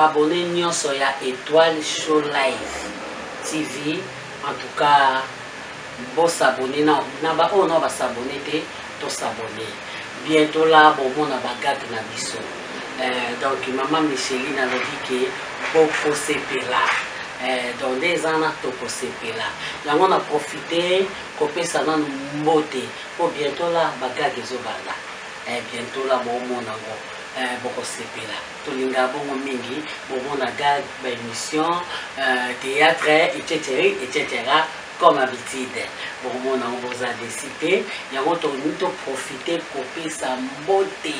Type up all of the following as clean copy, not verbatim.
m'abonner nyon so ya Étoile Show Live TV. En tout cas, bon s'abonner, non, on va s'abonner, tout s'abonner. Bientôt là, bon, on a bagarre na biso. Donc, maman Micheline a dit que beaucoup c'est là. Dans des ans, on a profité, copé ça dans nos beautés. Pour bientôt là, bagarre des obada. Bientôt là, bon, on a beaucoup c'est là. Tout l'ingabon au mingi, bon, on a garde émission, théâtre, etc., etc. Comme habitude, bon mon vous a décidé, il y a autant de profiter copier sa beauté,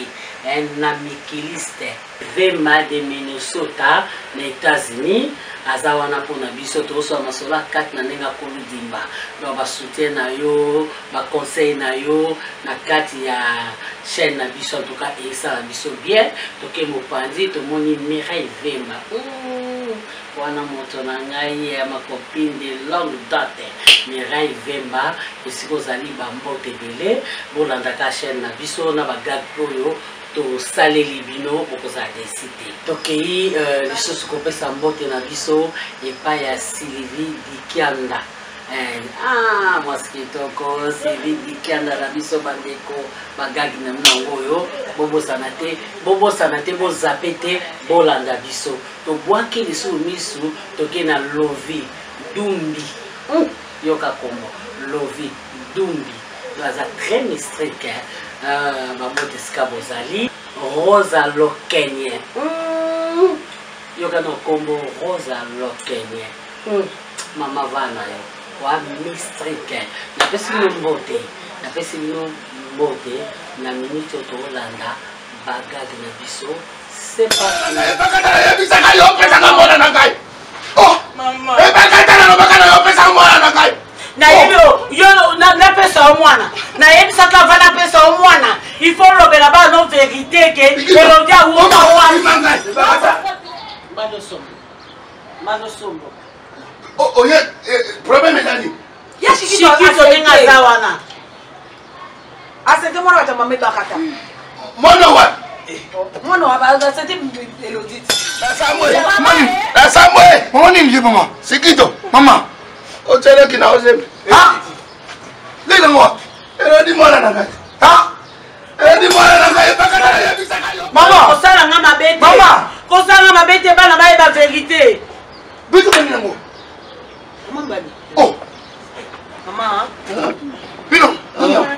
un amicaliste vraiment de Minnesota, les États-Unis, azawana pour n'abisso tout ça, ma sola quatre n'enga kolu dimba, donc va soutenir nayo, va conseiller nayo, na quatre ya chaîne n'abisso en tout cas et ça n'abisso bien, Toké Mopandit, tout mon Mireille Vemba. Wana moto na ngai ya makopine de longue date Mireille Vemba esiko zali bambote belé bolanda ka chaîne na biso na bagad oyo to saleli bino okoza décider tokei lisusu kopesa mbote na biso epa ya Sylvie Dikianda. Ah, moskitoko, Sylvie Dikianda na biso bandeko bagagi na mnango yo bobo sanate bo zapete bolanda biso to bwaki lisu misu toke na Lovi Dumbi yoka kombo Lovi Dumbi baza très mystique mamote skabozali Rosa Lokenye yoka no kombo Rosa Lokenye mama vana yo wa mistrike na pesi mbote na pesi mbote na minute to Holanda bagage na biso c'est pas na bagage na biso na yo pesa na mona na kai oh mama e bagage na bagage na yo pesa na mona na kai na yo yo na pesa na mona na yebisa ka vana pesa na mona il faut robela ba non vérité que le dia ou on va manosombo oh oh yeah, problème est là. Ya shiki to asenga zawana. Asete mwana tamba meto akata. Mwana wa ba asete elodit. Samuel, moni mje mama. Sikito, mama. O tele kina ozembe. Ha? Lele mwa. Elodi mwana na kati. Ha? Elodi mwana na kati bakana ya bisaka yo. Mama, osala nga mabete. Mama, kosala mabete bana bae ba vérité. Bitu kani ngo. Oh! Maman! Binon!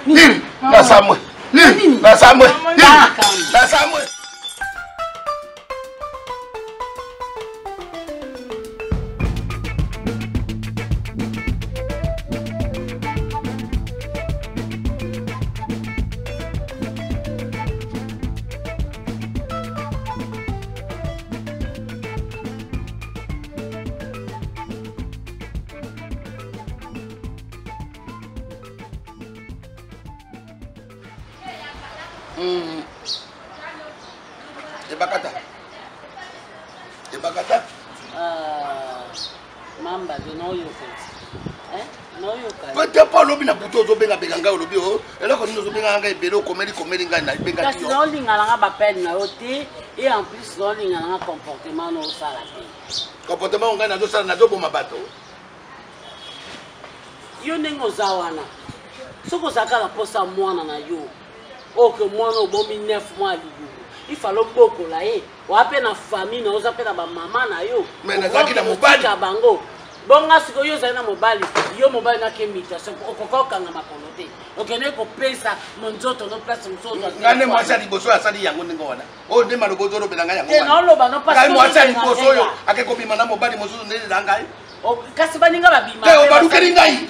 Nini! La Samuel! Nini! La Samuel! Nini! La Samuel! Ebakata. Ah, mamba de noyoka. Noyoka. Peut-être pas lobi na buto zo benga benga lobi o. Eloko nino zo benga ngai belo komeli ngai na benga. Kasi zolinga langa ba peine na oti et en plus zolinga langa comportement no sala te. Comportement ngai na zo sala na zo boma bato. Yo nengo zawana. Soko zakala posa mwana na yo. Oke mwana obomi 9 mois libu. Il fallait beaucoup là et on appelle la famille on appelle la maman na yo mais na zaki na mobali bango bonga siko yo za na mobali na kemita so okokoka na makolote okene ko pesa monzoto no place msozo ngane mwacha liboso asali yango ninga wana o de malogozo lo belanga yango wana no lo ba no pasa kai mwacha liboso yo akekobima na mobali mosuzo ndele langai o kasi baninga babima te o badukeli ngai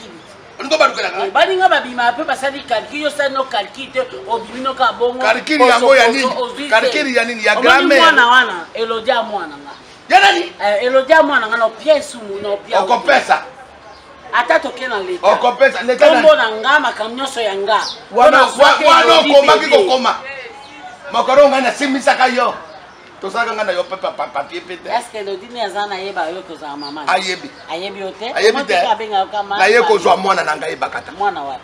niko badukela ngai baninga babima ape basali calcul yo sa no calcul te obimino ka bongo calcul yango ya nini calcul ya nini ya gramme mwana wana elodia mwana nga yana ni elodia mwana nga no pièce no pièce okompesa ata toke na leta okompesa leta na mbona ngama kamnyoso ya nga wana koma kiko koma makaronga na simisa kayo to saka nga na yo papa papier pete est-ce que lodi ne azana yeba yo ko za mama ayebi ote ayebi te na ye ko zwa mwana na ngai bakata mwana wa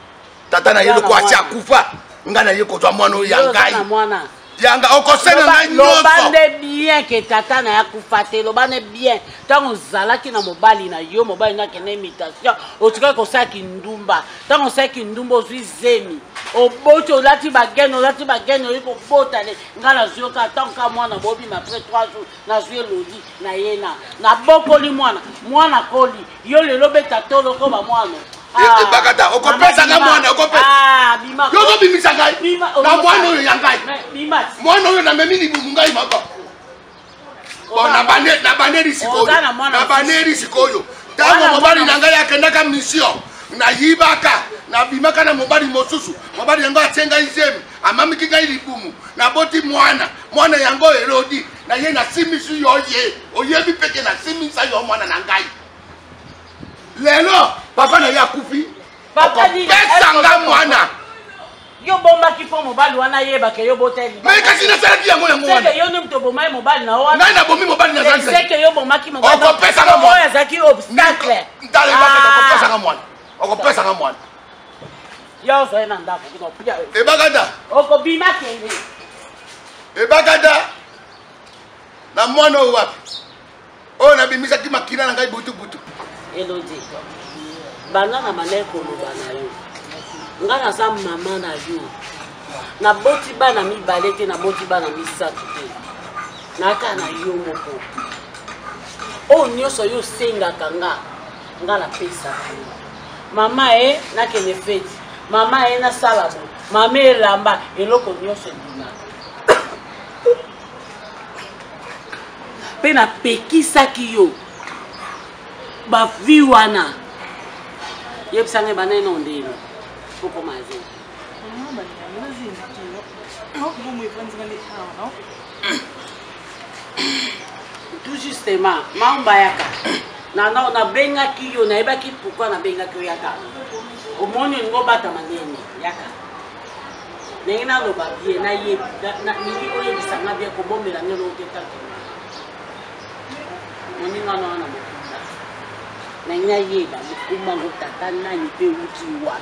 tata na ye ko acha kufa nga na ye ko zwa mwana ya ngai mwana Yanga okosena na nyonso. Lobane bien ke tata na yakufate. Lobane bien. Tango zala ki na mobali na yo mobali na kene imitation. Otika ko sa ki ndumba. Tango sa ki ndumba ozwi zemi. Oboto olati bageno iko botale. Ngala zio ka tanka mwana bobi ma après 3 jours na zwi lodi na yena. Na bokoli mwana, mwana koli. Yo le lobeta tolo ko ba mwana. Bagada, on comprend ça dans moi, on comprend. Ah, bima. Yo no bimisa ngai. Bima. Na moi no yangai. Bima. Moi no na memi ni bungai mako. Na baneri sikoyo. Na baneri sikoyo. Tango mobali nanga ya kendaka mission. Na yibaka, na bimaka na mobali mosusu. Mobali yango atenga izemi. Amami kinga ilibumu. Na boti mwana. Mwana yango erodi. Na ye na simisu yoye. Oye bi peke na simisa yo mwana na ngai. Lelo papa na ya kufi papa dit pesanga mwana yo bomba ki fo mobali wana yeba ke yo boteli mais kasi na sala ki yango mwana c'est yo ni mto bomba mobali na wana na bomi mobali na zanza c'est que yo bomba ki mobali oko pesanga mwana ya zaki obstacle ndale ba ka pesanga mwana oko pesanga mwana yo so ena ndako ki no pia e bagada oko bima kenge e bagada na mwana o wapi o na bimisa ki makina na ngai butu butu Elodie, banana malais pour le banaï. On a sa maman à jour. N'a boti banami balete, n'a boti banami saturé. N'a qu'à na yomoko. Oh, nous soyons singa kanga. On a la paix ça. Maman est n'a qu'une fête. Maman est na salabo. Maman est lamba. Et l'autre nous se dina. Pena peki sakiyo. Ba viwana yebisanga bana no ndelo poko mazi mama bana mazi no bomo ipanzi ngale hawo tout justement mamba yaka na na na benga kiyo na eba ki pourquoi na benga kiyo yaka o moni ngo bata manene yaka nena no ba bien na ye na ni ko yebisanga bia ko bombela ngelo oketa moni na na Nayeba, Umango Tatana, il peut outil Wad.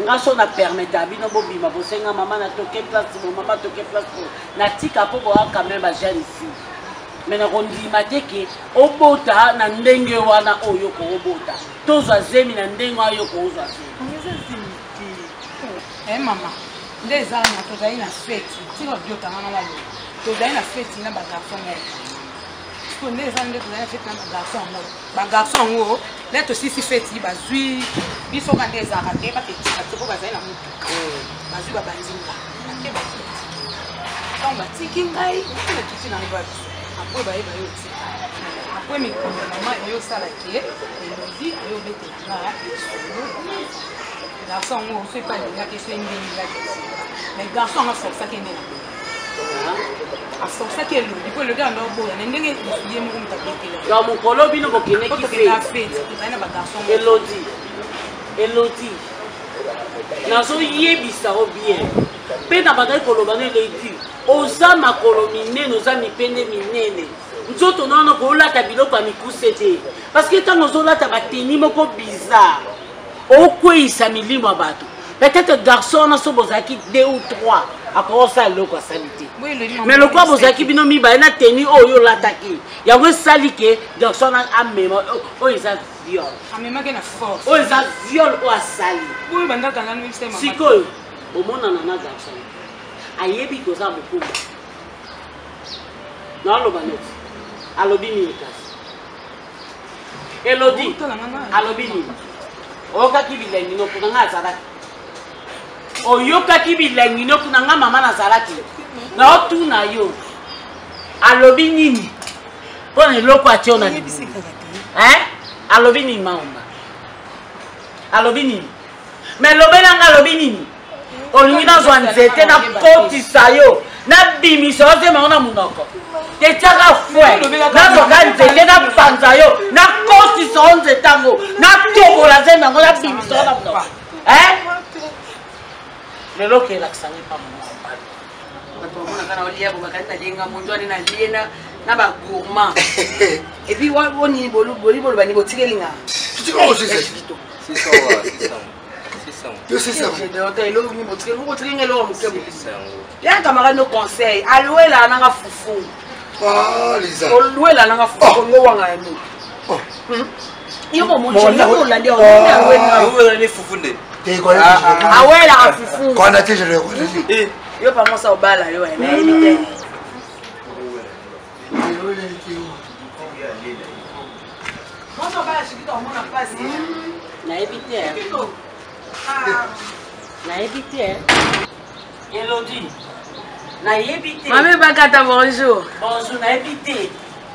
Grâce à permettre à Bino Bobi, ma bossena, maman a toqué place, mon maman a toqué place pour Natika pour voir quand même ma jeune fille. Mais on dit Mateke, Obota, Nandengewana, Oyoko, Obota. Tous à Zemi, Nandenga, Yoko, Zemi. Eh, maman, les armes, tu as une fête, tu as dit, tu as une fête, tu as une fête, les années à son sac et l'eau, il faut le garder au bout. Il y a mon colo, il y a mon qui fait. Elodie, Elodie, dans son yébissa au bien. Pénabadé colombané le dit. Osa ma colomine, nos amis péné minene. Nous autres, on a un tabilo par mi coussé. Parce que tant nos autres, tabatini, mon co bizarre. Au quoi il s'amili, moi, bateau. Peut-être garçon, on a son bozaki 2 ou 3. Après ça, l'eau quoi salité. Mais le quoi vous avez qui binomi bah il a tenu oh yo l'attaqué. Il y a un saliqué donc son amène oh ils a viol. Amène ma qui n'a force. Oh ils a viol ou a sali. Oui ben d'accord on a mis ça. Si quoi au moins on en a garçon. Aïe bi causa beaucoup. Non le banet. Alobini casse. Elodie. Alobini. Oh kaki bilengi no pour nga zara. Oyoka kibi lengino kunanga mama na salati. Na otu na yo. Alobi nini? Pone loko atio na ni. Hein? Alobi nini mama? Alobi nini? Me lobela nga alobi nini? Olingina zo nzete na poti sayo. Na bimiso ze maona munoko. Te tsaka fwe. Na zo ka nzete na panza yo. Na koti so nzete ngo. Na tobola ze maona na bimiso na munoko. Hein? Le loc est l'accent pas mon et puis on y bolu bolu bolu bani c'est ça, c'est ça. Bonjour. Bonjour, Naébité.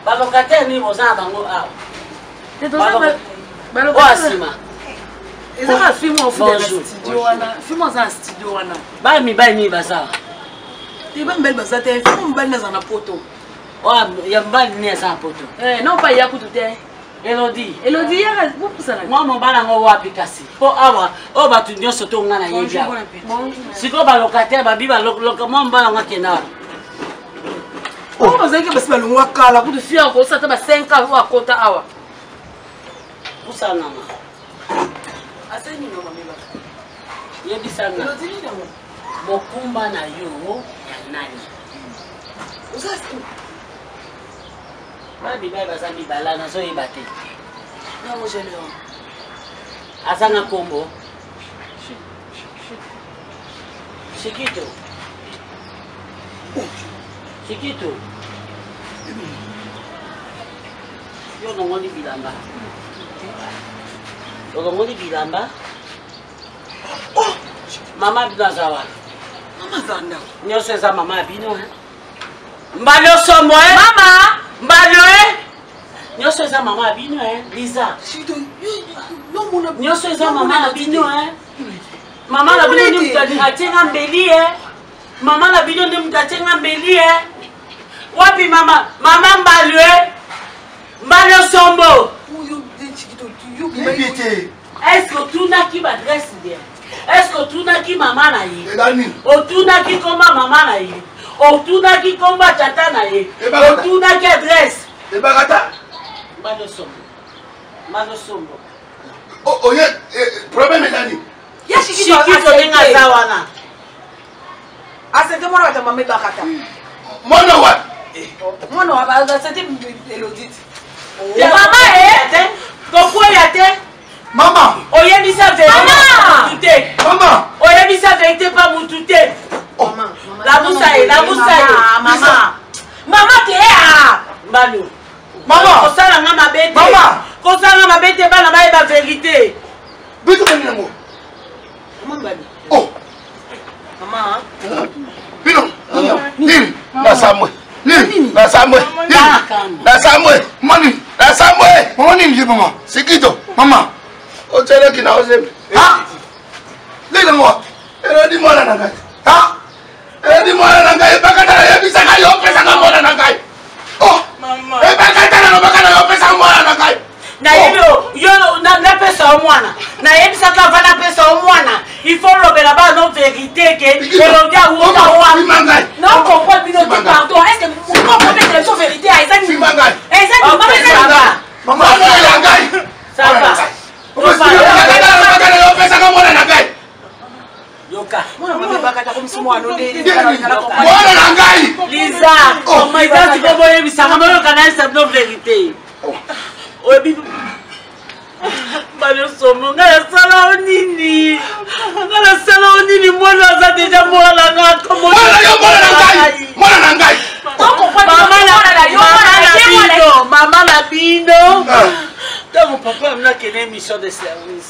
Balocataire, nous sommes Elodie, Elodie, moi, mon bal en application. Pour avoir, oh, bah, tu n'as pas de la yéja. Si tu as un locataire, tu as un locataire, mon bal en application. Oh, vous avez dit que c'est le mois de la route, tu as 5 ans à côté. Où ça, maman? À 5 minutes, maman. Yébi ça, maman. Mon combat n'a eu, y'a nani. Où ça, c'est tout? Je ne sais pas si je là, je suis battu. Non, je suis là. Combo. Chiquito. Chiquito. Je suis là. Bilamba. Je Bilamba. Maman Zawa. Maman Zawa. Maman Maman Mbaloé, nous sommes maman Abino, hein, Lisa. Nous sommes maman Abino, hein. Maman Abino, nous t'attendons en bélier, hein. Maman Abino, nous t'attendons en bélier, hein. Wapi maman, maman Mbaloé, Mbaloé Sombo. Est-ce que tout n'a qui m'adresse bien? Est-ce que tout n'a qui maman naïe? Ou tout n'a qui combat maman naïe? On tourne à qui combat Tatanaï. On tourne à qui adresse. Et Barata Manosombo. Manosombo. Oh, y'a problème, Nani. Y'a Chiquito Zawana. Ah, c'était moi, ta maman Barata. Monowa. Monowa, c'était Elodie. Maman, eh pourquoi y'a-t-il maman. Oh, y'a mis sa vérité. Maman. Oh, y'a mis sa vérité, pas mon tout. La moussaille, la moussaille, maman. Maman, tu es là. Maman, maman, la vérité. Oh, maman, maman, dis-moi, oh, maman. Il faut le là-bas non vérité que non comprendre pardon. Est-ce que vous comprenez la vérité à Yoka, moi je ne pas comme si moi Lisa, on m'a dit que tu vas me ça, on m'a vérité. Oh, et puis,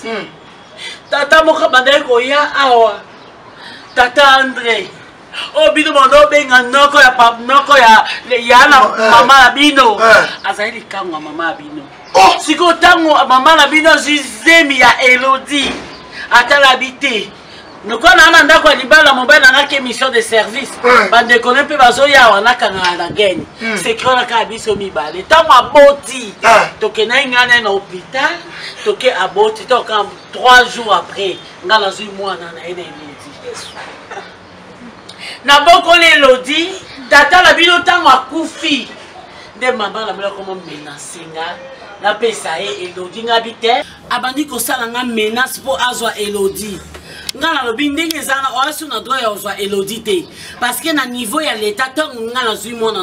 on Tata Mokamandel Goya Awa. Tata André. Oh, Bino Mondo Benga Noko ya Pap Noko ya Leyana Mama Abino. Azaeli Kangwa Mama Abino. Oh! Siko Tango Mama Abino Zizemi ya Elodie. Atala Bité. Nous connaissons la mission de service. Nous connaissons la mission de service. C'est que la mission de service. Tant que nous avons un hôpital, nous avons un 3 jours après, nous avons un mois dans la Elodie. Nous avons un Elodie, nous avons un Koufi. Nous avons un menace. Nous avons un menace pour Elodie. Parce que na niveau ya l'état tant ngala zui mona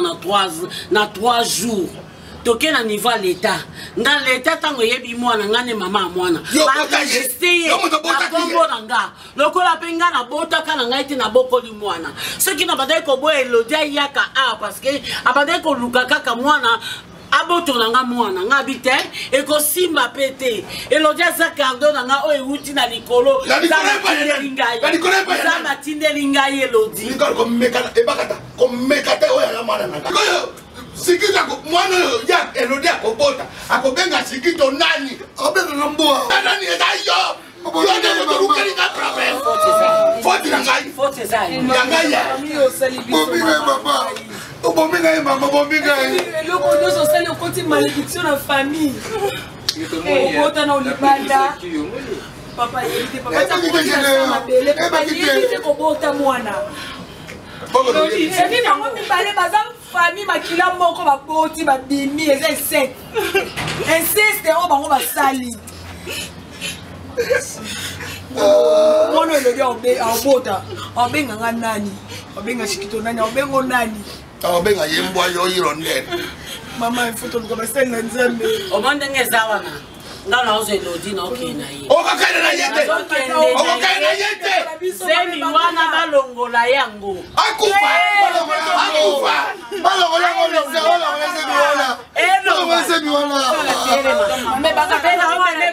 na 3 jours. Toké na niveau l'état. Dans l'état tant yebi mwana ngane mama mwana. Ba gesté na bongo nga. Lokola penga na bota kana ngaite na boko li mwana. Ce qui na badai ko bo Elodie yaka a parce que abadai ko luka kaka mwana. Aboto nanga mwana nga biten eko simba pété Elodie zakardo nanga o euti na likolo na likolo pa ya na tinde lingai Elodie likolo ko mekata e bakata ko mekata o ya mwana nanga sikita ko mwana ya Elodie akobota akobenga sikito nani obenga ngamboa nani edayo Mono Elodie en bota, en benga nani, en benga chikito nani, en benga nani. En benga yemboa yo ironnet. Maman il faut ton comme ça nzambe. O mandenge zawana. Non non c'est Elodie non qui naie. O ka kana yete. O ka kana yete. Semi wana balongola yango. Akufa, akufa. Balongola yango le zawana ngese biwana. Eno ngese biwana. Me baka pena Malade.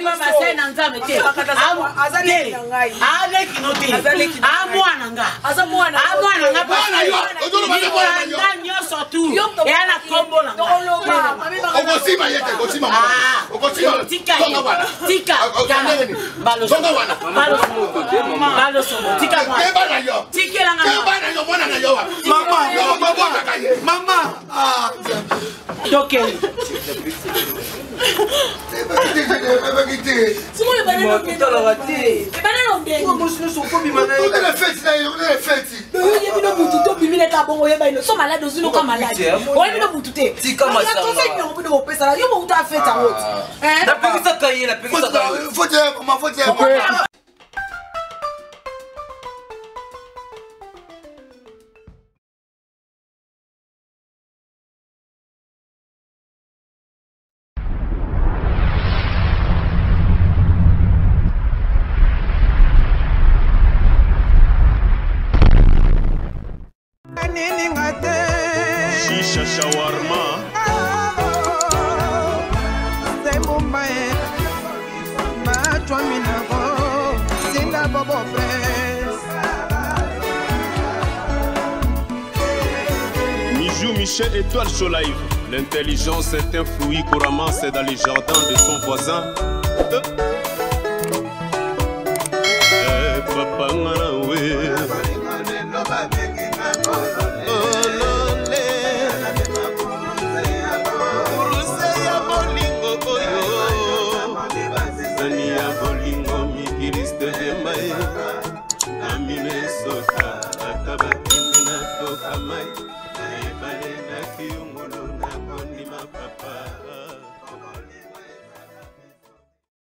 Michel Étoile Show Live. L'intelligence est un fruit couramment, c'est dans les jardins de son voisin.